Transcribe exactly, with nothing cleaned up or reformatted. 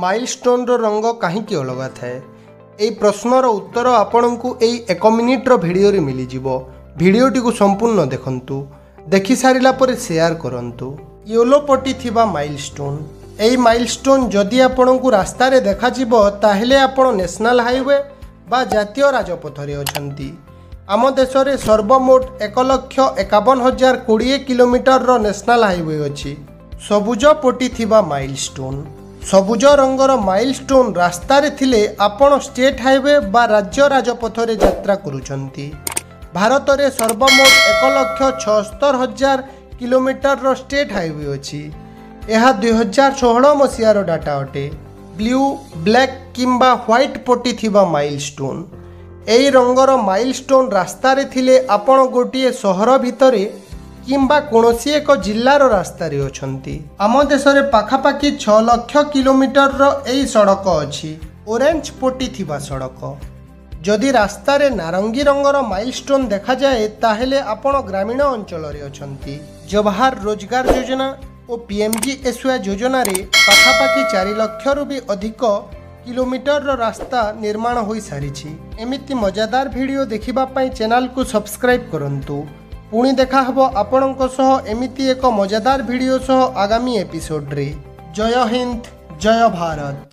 Milestone रो रंग कहीं अलग थाए यही प्रश्नर उत्तर आपण को एक मिनिट्र भिडर मिलଯିव। भिडटी को संपूर्ण देखु, देखि सारा पर सेयार करूँ। येलो पट्टी थिबा माइलस्टोन, यही माइलस्टोन जदि आपण को रास्त देखा ताहले आपण नेशनल हाईवे बा जातीय राजपथरे अछंती। आम देश में सर्वमोट एक लक्ष एकावन हजार कोड़े किलोमीटर रो नेशनल हाईवे अच्छी। सबुज पट्टी थिबा माइलस्टोन, सबुज रंगर माइलस्टोन रास्त आपण स्टेट हाईवे बा राज्य राजपथरे यात्रा करुछंती। भारत में सर्वमोट एक लक्ष छहत्तर हजार किलोमीटर रो स्टेट हाईवे अच्छी। यह दुई हजार षोह मसीहार डाटा अटे। ब्लू ब्लैक किंबा ह्वैट पट्टी थिबा माइलस्टोन, यही रंगर माइलस्टोन रास्त आपण गोटे सहर भितर किंबा कौनसी एक जिलार रास्त अच्छी। आम देश में पाखापाखि छ लक्ष किलोमीटर रो यही सड़क अच्छी। ऑरेंज पट्टी थिबा सड़क, जदि रास्त नारंगी रंगर माइलस्टोन देखा जाए ताहले आपण ग्रामीण अंचल अच्छी। जवाहर रोजगार योजना और पीएमजीएसवाई योजना रे पाखापाखि चार लक्ष रु भी अधिक किलोमीटर रो रास्ता निर्माण हो सारी। एमिति मजादार वीडियो देखिबा पई चैनल को सब्सक्राइब करंतु। पुणी देखा हबो आपणको सह एमिति एक मजादार वीडियो सह आगामी एपिसोड रे। जय हिंद, जय भारत।